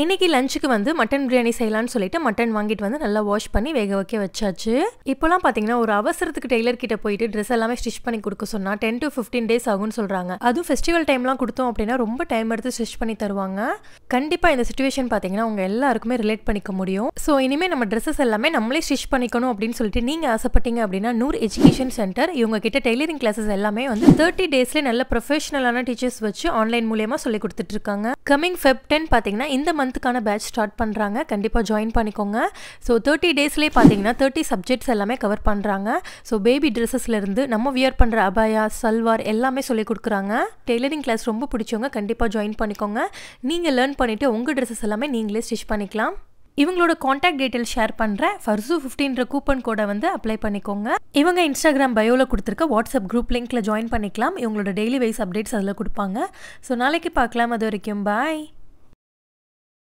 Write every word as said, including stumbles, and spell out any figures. இன்னைக்கு லஞ்சுக்கு வந்து மட்டன் பிரியாணி செய்யலாம்னு சொல்லிட்டு மட்டன் வாங்கிட்டு வந்து நல்லா வாஷ் பண்ணி வேக வைக்க வச்சாச்சு. இப்போலாம் பாத்தீங்கன்னா ஒரு அவசரத்துக்கு டெய்லர் கிட்ட போயிட்டு Dress எல்லாமே ஸ்டிட்ச் பண்ணி கொடுக்க சொன்னா ten to fifteen days ஆகும்னு சொல்றாங்க. அது ஃபெஸ்டிவல் டைம்லாம் கொடுத்தோம் அப்படினா ரொம்ப டைம் எடுத்து ஸ்டிட்ச் பண்ணி தருவாங்க. கண்டிப்பா இந்த சிச்சுவேஷன் பாத்தீங்கன்னா உங்க எல்லாருக்குமே ரிலேட் பண்ணிக்க முடியும். சோ இனிமே நம்ம Dresses எல்லாமே நம்மளே ஸ்டிட்ச் பண்ணிக்கணும் அப்படினு சொல்லிட்டு நீங்க ஆசைப்பட்டீங்க அப்படினா நூர் எஜுகேஷன் சென்டர் இவங்க கிட்ட டெய்லரிங் கிளாसेस எல்லாமே வந்து thirty டேஸ்ல நல்ல ப்ரொபஷனலான டீச்சர்ஸ் வச்சு ஆன்லைன் மூலமா சொல்லி கொடுத்துட்டு இருக்காங்க. கமிங் February tenth பாத்தீங்கன்னா இந்த மந்த்க்கான batch start பண்றாங்க. கண்டிப்பா ஜாயின் பண்ணிக்கோங்க. சோ thirty டேஸ்லயே பாத்தீங்கன்னா thirty subjects எல்லாமே கவர் பண்றாங்க. சோ பேபி Dressesல இருந்து நம்ம வியர் பண்ற அபாயா, சல்வார் எல்லாமே சொல்லி கொடுக்கறாங்க. டெய்லரிங் கிளாஸ் ரொம்ப பிடிச்சவங்க கண்டிப்பா ஜாயின் பண்ணிக்கோங்க. நீங்க learn பண்ணிட்டு உங்க Dresses எல்லாமே நீங்களே ஸ்டிட்ச் பண்ணிக்கலாம். இவங்களோட காண்டாக்ட் டீடைல் ஷேர் பண்றேன். farzu fifteen ன்ற கூப்பன் கோட வந்து அப்ளை பண்ணிக்கோங்க. இவங்க இன்ஸ்டாகிராம் பயோல கொடுத்திருக்க வாட்ஸ்அப் குரூப் லிங்க்ல ஜாயின் பண்ணிக்கலாம். இவங்களோட டெய்லி வைஸ் அப்டேட்ஸ் அதல கொடுப்பாங்க. சோ நாளைக்கு பார்க்கலாம். அதுவரைக்கும் பை.